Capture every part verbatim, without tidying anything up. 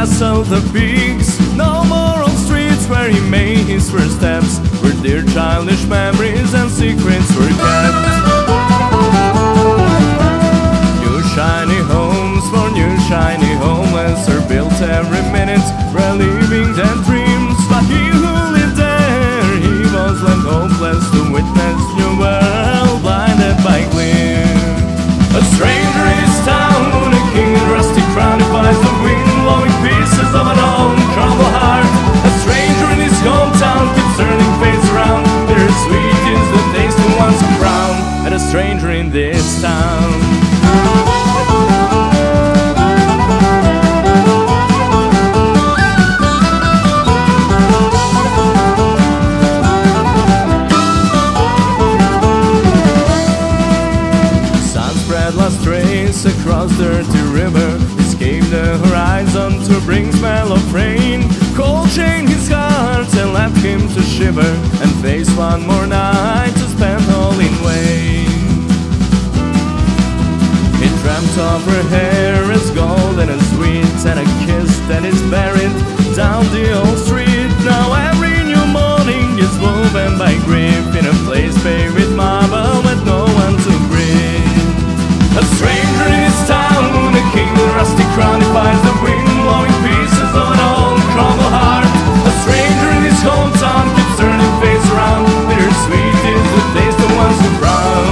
glass of the pigs. No more on streets where he made his first steps, where dear childish memories and secrets were kept. New shiny homes for new shiny homeless are built every minute, reliving their dreams. But he who lived there, he was left hopeless to witness new world blinded by gleam. A stranger is town, a king in rusty crown defies the wind, blowing pieces of an old crumbled heart. A stranger in his hometown keeps turning face around. There are sweet things that taste the ones around, and a stranger in this town. Lost trace across dirty river, escape the horizon to bring smell of rain. Cold chained his heart and left him to shiver, and face one more night to spend all in vain. He dreamt of her hair as golden and sweet, and a kiss that is buried down the old street. Now every new morning is woven by grief, in a place paved with marble with no one to grieve. A stranger in his town, a king with a rusty crown defies the wind, blowing pieces of an old crumbled heart. A stranger in his hometown keeps turning face around. Bitter sweet is the taste of ones who frown.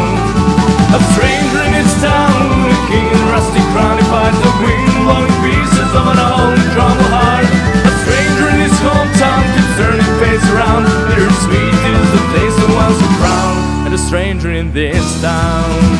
A stranger in his town, a king with a rusty crown defies the wind, blowing pieces of an old crumbled heart. A stranger in his hometown keeps turning face around. Bitter sweet is the taste of ones who frown, and a stranger in this town.